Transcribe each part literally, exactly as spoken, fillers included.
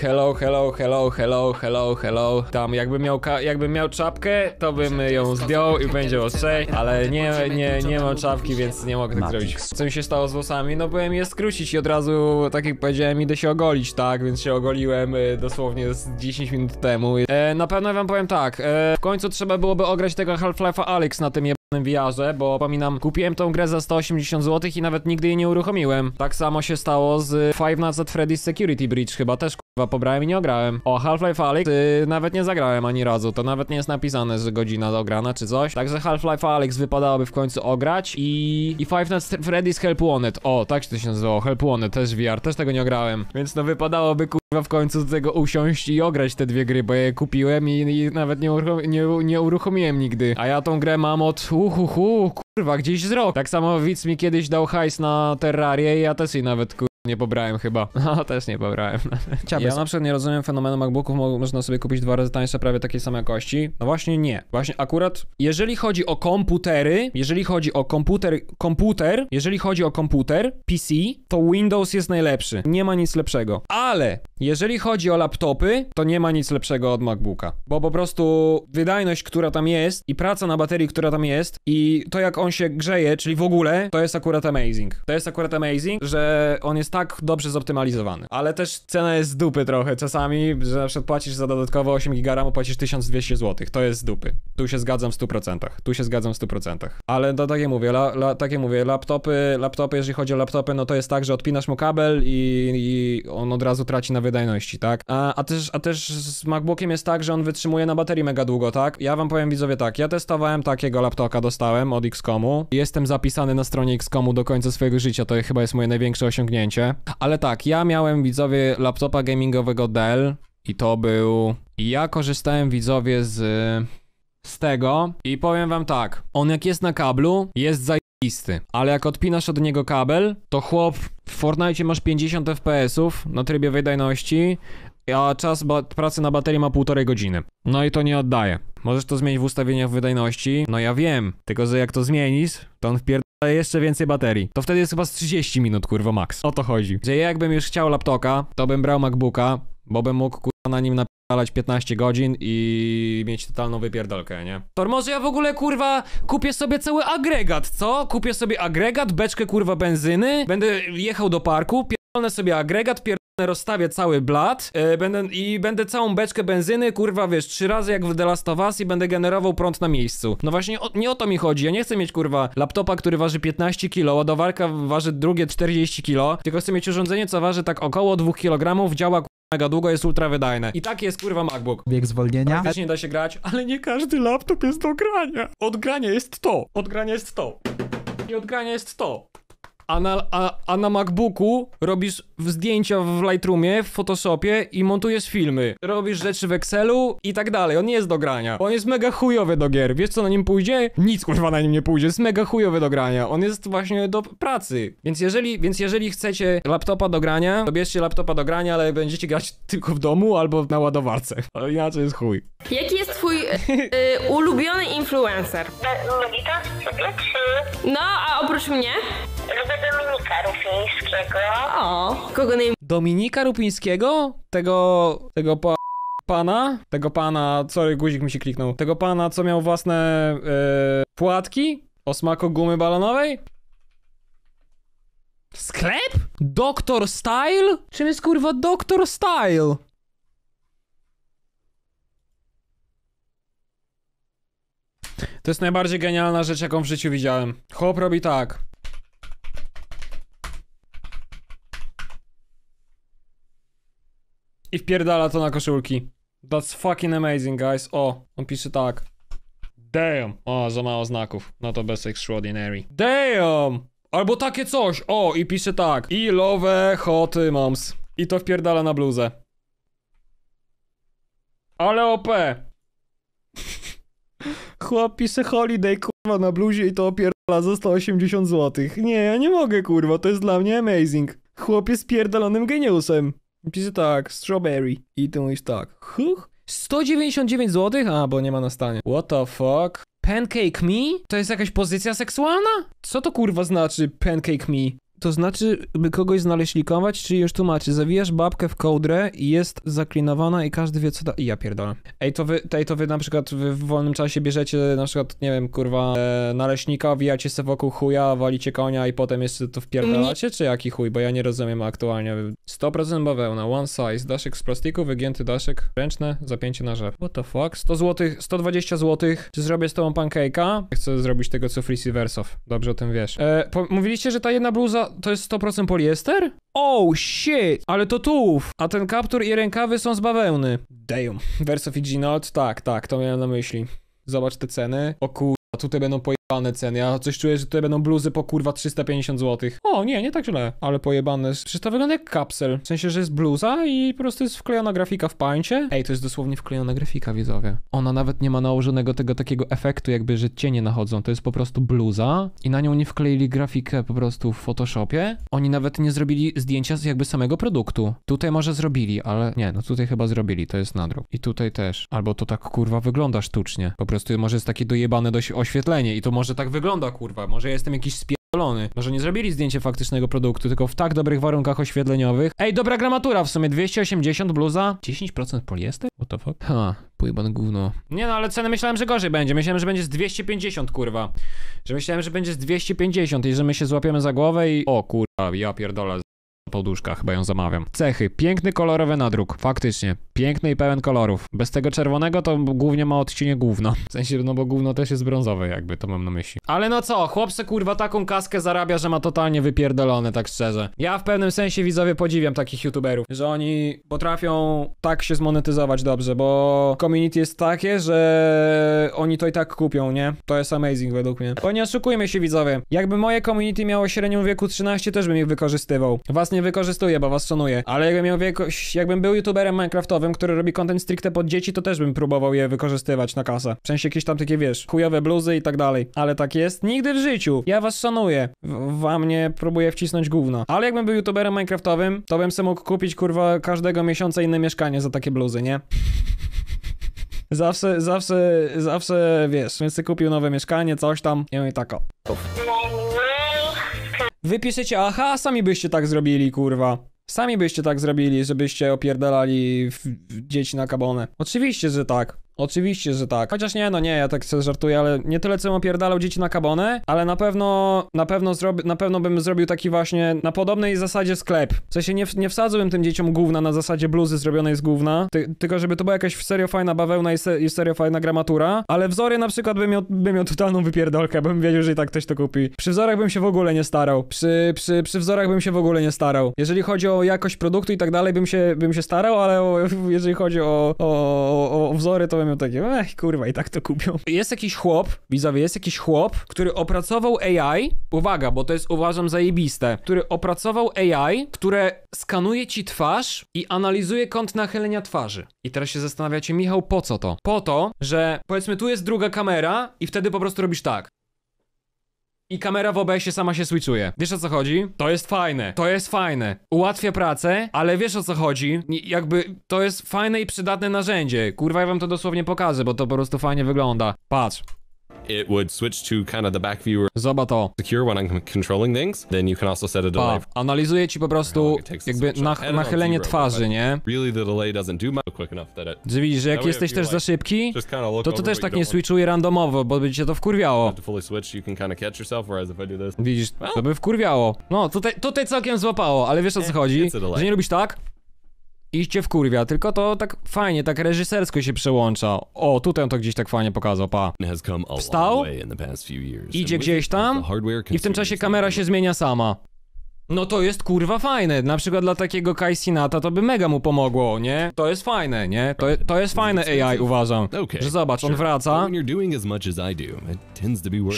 Hello, hello, hello, hello, hello, hello. Tam jakbym miał, jakby miał czapkę, to bym ją zdjął i będzie o trzej, ale nie, nie, nie mam czapki, więc nie mogę tak zrobić. Co mi się stało z włosami? No byłem je skrócić i od razu, tak jak powiedziałem, idę się ogolić, tak? Więc się ogoliłem dosłownie z dziesięć minut temu. E, na pewno wam powiem tak, e, w końcu trzeba byłoby ograć tego Half-Life'a Alyx na tym je... V R-ze, bo pamiętam, kupiłem tą grę za sto osiemdziesiąt złotych i nawet nigdy jej nie uruchomiłem. Tak samo się stało z Five Nights at Freddy's Security Breach, chyba też k***wa pobrałem i nie ograłem. O Half-Life Alyx y, nawet nie zagrałem ani razu, to nawet nie jest napisane, że godzina dograna czy coś. Także Half-Life Alyx wypadałoby w końcu ograć i, i Five Nights at Freddy's Help Wanted. O, tak się to się nazywało, Help Wanted, też V R, też tego nie ograłem. Więc no wypadałoby k***wa w końcu do tego usiąść i ograć te dwie gry, bo je kupiłem i, i nawet nie, uruchomi nie, nie uruchomiłem nigdy. A ja tą grę mam od... Uhuhu, kurwa, gdzieś z rok. Tak samo widz mi kiedyś dał hajs na Terrarię i ja też jej nawet kurwa nie pobrałem chyba. No, też nie pobrałem. Ja na przykład nie rozumiem fenomenu MacBooków, można sobie kupić dwa razy tańsze prawie takiej samej jakości. No właśnie nie. Właśnie akurat, jeżeli chodzi o komputery, jeżeli chodzi o komputer, komputer, jeżeli chodzi o komputer, P C, to Windows jest najlepszy. Nie ma nic lepszego. Ale jeżeli chodzi o laptopy, to nie ma nic lepszego od MacBooka. Bo po prostu wydajność, która tam jest i praca na baterii, która tam jest i to jak on się grzeje, czyli w ogóle, to jest akurat amazing. To jest akurat amazing, że on jest tak dobrze zoptymalizowany. Ale też cena jest z dupy trochę czasami, że na przykład płacisz za dodatkowo osiem giga ramu, płacisz tysiąc dwieście złotych. To jest z dupy. Tu się zgadzam w stu procentach. Tu się zgadzam w stu procentach. Ale to takie mówię, la, la, takie mówię, laptopy, laptopy, jeżeli chodzi o laptopy, no to jest tak, że odpinasz mu kabel i, i on od razu traci na wydajności, tak? A, a, też, a też z MacBookiem jest tak, że on wytrzymuje na baterii mega długo, tak? Ja wam powiem widzowie tak, ja testowałem takiego laptopa, dostałem od X comu. Jestem zapisany na stronie X comu do końca swojego życia, to chyba jest moje największe osiągnięcie. Ale tak, ja miałem widzowie laptopa gamingowego Dell i to był... I ja korzystałem widzowie z... z tego i powiem wam tak, on jak jest na kablu, jest zajebisty, ale jak odpinasz od niego kabel, to chłop, w Fortnite masz pięćdziesiąt F P S ów na trybie wydajności, a czas pracy na baterii ma półtorej godziny. No i to nie oddaje. Możesz to zmienić w ustawieniach wydajności, no ja wiem, tylko że jak to zmienisz, to on wpierd... jeszcze więcej baterii. To wtedy jest chyba z trzydzieści minut, kurwa, max. O to chodzi. Że ja jakbym już chciał laptopa, to bym brał MacBooka, bo bym mógł, kurwa, na nim napierdalać piętnaście godzin i mieć totalną wypierdolkę, nie? To może ja w ogóle, kurwa, kupię sobie cały agregat, co? Kupię sobie agregat, beczkę, kurwa, benzyny, będę jechał do parku, pierdolę sobie agregat, pierdolę rozstawię cały blat yy, będę, i będę całą beczkę benzyny, kurwa, wiesz, trzy razy jak w The Last of Us i będę generował prąd na miejscu. No właśnie o, nie o to mi chodzi, ja nie chcę mieć, kurwa, laptopa, który waży piętnaście kilo, ładowarka waży drugie czterdzieści kilo, tylko chcę mieć urządzenie, co waży tak około dwóch kilogramów, działa, kurwa, mega długo, jest ultra wydajne. I tak jest, kurwa, MacBook. Bieg zwolnienia. Praktycznie da się grać, ale nie każdy laptop jest do grania. Odgranie jest to, odgranie jest to i odgranie jest to. A na, a, a na MacBooku robisz zdjęcia w Lightroomie, w Photoshopie i montujesz filmy. Robisz rzeczy w Excelu i tak dalej. On nie jest do grania. On jest mega chujowy do gier. Wiesz co na nim pójdzie? Nic, kurwa, na nim nie pójdzie. Jest mega chujowy do grania. On jest właśnie do pracy. Więc jeżeli, więc jeżeli chcecie laptopa do grania, to bierzcie laptopa do grania, ale będziecie grać tylko w domu albo na ładowarce. Ale inaczej jest chuj. Jaki jest twój yy, ulubiony influencer? Lolita? No, a oprócz mnie? Dominika Rupińskiego. O, kogo nie... Dominika Rupińskiego? Tego... tego po... pana? Tego pana... Sorry, guzik mi się kliknął. Tego pana, co miał własne... Yy, płatki? O smaku gumy balonowej? Sklep? doktor Style? Czym jest, kurwa, doktor Style? To jest najbardziej genialna rzecz, jaką w życiu widziałem. Chłop robi tak. I wpierdala to na koszulki. That's fucking amazing, guys. O, on pisze tak. Damn. O, za mało znaków. No to bez extraordinary. Damn. Albo takie coś. O, i pisze tak. I love hot moms. I to wpierdala na bluzę. Ale O P. Chłop pisze holiday, kurwa, na bluzie i to opierdala za sto osiemdziesiąt złotych. Nie, ja nie mogę, kurwa, to jest dla mnie amazing. Chłop jest pierdolonym geniusem. Pisze tak, strawberry. I ty mówisz tak, huh? sto dziewięćdziesiąt dziewięć złotych? A, bo nie ma na stanie. What the fuck? Pancake me? To jest jakaś pozycja seksualna? Co to, kurwa, znaczy pancake me? To znaczy, by kogoś znaleźlikować, czyli już tłumaczę, zawijasz babkę w kołdrę i jest zaklinowana i każdy wie co da... I ja pierdolę. Ej, to wy, ej, to wy na przykład wy w wolnym czasie bierzecie na przykład, nie wiem, kurwa, e, naleśnika, wijacie sobie wokół chuja, walicie konia i potem jeszcze to wpierdalacie, czy jaki chuj? Bo ja nie rozumiem aktualnie. sto procent bawełna, one size, daszek z plastiku, wygięty daszek, ręczne, zapięcie na rzep. What the fuck? sto złotych, sto dwadzieścia złotych, czy zrobię z tobą pancake'a? Chcę zrobić tego co friz i wersow, dobrze o tym wiesz. E, mówiliście, że ta jedna bluza to jest sto procent poliester? Oh shit, ale to tułów. A ten kaptur i rękawy są z bawełny. Damn. Wersow i G-Not? Tak, tak, to miałem na myśli. Zobacz te ceny. O kurwa, tutaj będą pojebane ceny. Ja coś czuję, że tutaj będą bluzy po kurwa trzysta pięćdziesiąt złotych. O nie, nie tak źle. Ale pojebane. Przecież to wygląda jak kapsel. W sensie, że jest bluza i po prostu jest wklejona grafika w pańcie. Ej, to jest dosłownie wklejona grafika, widzowie. Ona nawet nie ma nałożonego tego takiego efektu, jakby, że cienie nachodzą. To jest po prostu bluza i na nią nie wkleili grafikę po prostu w Photoshopie. Oni nawet nie zrobili zdjęcia z jakby samego produktu. Tutaj może zrobili, ale nie, no tutaj chyba zrobili. To jest nadruk. I tutaj też. Albo to tak kurwa wygląda sztucznie. Po prostu może jest takie dojebane dość oświetlenie i to może tak wygląda, kurwa, może ja jestem jakiś spierdolony. Może nie zrobili zdjęcia faktycznego produktu, tylko w tak dobrych warunkach oświetleniowych. Ej, dobra gramatura w sumie, dwieście osiemdziesiąt bluza, dziesięć procent poliester? What the fuck? Ha, pojebane gówno. Nie no, ale ceny myślałem, że gorzej będzie, myślałem, że będzie z dwieście pięćdziesiąt, kurwa. Że myślałem, że będzie z dwieście pięćdziesiąt i że my się złapiemy za głowę i... O kurwa, ja pierdolę. Poduszka, chyba ją zamawiam. Cechy. Piękny, kolorowy nadruk. Faktycznie. Piękny i pełen kolorów. Bez tego czerwonego to głównie ma odcienie gówna. W sensie, no bo gówno też jest brązowe jakby, to mam na myśli. Ale no co, chłopcy kurwa taką kaskę zarabia, że ma totalnie wypierdolone, tak szczerze. Ja w pewnym sensie, widzowie, podziwiam takich youtuberów, że oni potrafią tak się zmonetyzować dobrze, bo community jest takie, że oni to i tak kupią, nie? To jest amazing według mnie. Bo nie oszukujmy się, widzowie. Jakby moje community miało średnią wieku trzynaście, też bym ich wykorzystywał. Was nie wykorzystuję, bo was szanuję, ale jakbym miał wiek... jakbym był youtuberem minecraftowym, który robi content stricte pod dzieci, to też bym próbował je wykorzystywać na kasę. W sensie jakieś tam takie, wiesz, chujowe bluzy i tak dalej. Ale tak jest? Nigdy w życiu! Ja was szanuję. W wam nie próbuję wcisnąć gówna. Ale jakbym był youtuberem minecraftowym, to bym sobie mógł kupić, kurwa, każdego miesiąca inne mieszkanie za takie bluzy, nie? Zawsze, zawsze, zawsze, wiesz, więc kupił nowe mieszkanie, coś tam i on i tak o. Wy piszecie, aha, sami byście tak zrobili, kurwa. Sami byście tak zrobili, żebyście opierdalali w, w dzieci na kabonę. Oczywiście, że tak. Oczywiście, że tak. Chociaż nie, no nie, ja tak sobie żartuję, ale nie tyle co bym opierdalał dzieci na kabonę, ale na pewno, na pewno zrobię, na pewno bym zrobił taki właśnie, na podobnej zasadzie sklep. W sensie nie, nie wsadzałbym tym dzieciom gówna na zasadzie bluzy zrobionej z gówna, ty, tylko żeby to była jakaś serio fajna bawełna i, se, i serio fajna gramatura, ale wzory na przykład bym miał, bym miał totalną wypierdolkę, bym wiedział, że i tak ktoś to kupi. Przy wzorach bym się w ogóle nie starał. Przy, przy, przy wzorach bym się w ogóle nie starał. Jeżeli chodzi o jakość produktu i tak dalej, bym się, bym się starał, ale o, jeżeli chodzi o, o, o, o wzory, to bym miał takie, ech, kurwa, i tak to kupią. Jest jakiś chłop, widzowie, jest jakiś chłop, który opracował A I, uwaga, bo to jest, uważam, zajebiste, który opracował A I, które skanuje ci twarz i analizuje kąt nachylenia twarzy. I teraz się zastanawiacie, Michał, po co to? Po to, że powiedzmy, tu jest druga kamera i wtedy po prostu robisz tak. I kamera w O B S-ie sama się switchuje. Wiesz o co chodzi? To jest fajne, to jest fajne. Ułatwia pracę, ale wiesz o co chodzi? Jakby to jest fajne i przydatne narzędzie. Kurwa, ja wam to dosłownie pokażę, bo to po prostu fajnie wygląda. Patrz. It would switch to kind of the back view. Zobacz to. Secure when I'm controlling things. Then you can also set a delay. Analizuje ci po prostu jakby nach nachylenie twarzy, nie? Really the delay doesn't do much quick enough that it. Że widzisz, że jak jesteś też za szybki, to to też tak nie switchuje randomowo, bo by cię to wkurwiało. Widzisz, to by wkurwiało. No, tutaj tutaj całkiem złapało, ale wiesz o co chodzi? Że nie lubisz tak? I cię wkurwia, tylko to tak fajnie, tak reżysersko się przełącza. O, tutaj to gdzieś tak fajnie pokazał, pa. Wstał, idzie gdzieś tam i w tym czasie kamera się zmienia sama. No to jest kurwa fajne, na przykład dla takiego Kai Sinata to by mega mu pomogło, nie? To jest fajne, nie? To, to jest fajne A I, uważam. Że zobacz, on wraca,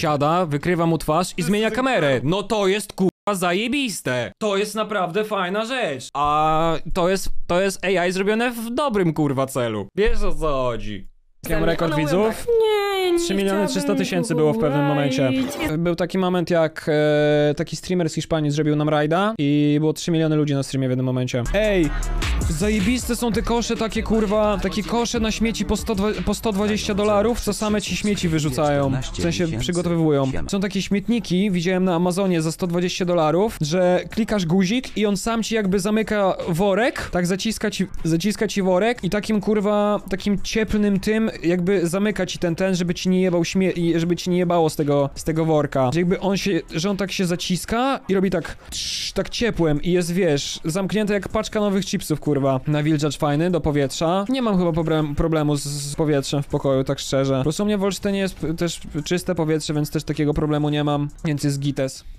siada, wykrywa mu twarz i zmienia kamerę. No to jest kurwa zajebiste. To jest naprawdę fajna rzecz. A to jest, to jest A I zrobione w dobrym kurwa celu. Wiesz o co chodzi? Miałem rekord widzów. trzy miliony trzysta tysięcy było w pewnym momencie. Był taki moment jak e, taki streamer z Hiszpanii zrobił nam rajda i było trzy miliony ludzi na streamie w jednym momencie. Ej! Zajebiste są te kosze takie, kurwa, takie kosze na śmieci po, sto, po sto dwadzieścia dolarów, co same ci śmieci wyrzucają, w sensie przygotowywują. Są takie śmietniki, widziałem na Amazonie za sto dwadzieścia dolarów, że klikasz guzik i on sam ci jakby zamyka worek, tak zaciska ci, zaciska ci worek i takim, kurwa, takim cieplnym tym jakby zamyka ci ten, ten, żeby ci nie jebał śmie i żeby ci nie jebało z tego, z tego worka. Że jakby on się, że on tak się zaciska i robi tak, trz, tak ciepłem i jest, wiesz, zamknięte jak paczka nowych chipsów, kurwa. Nawilżacz fajny do powietrza. Nie mam chyba problemu z, z powietrzem w pokoju, tak szczerze. Po prostu u mnie w Olsztynie jest też czyste powietrze, więc też takiego problemu nie mam, więc jest gites.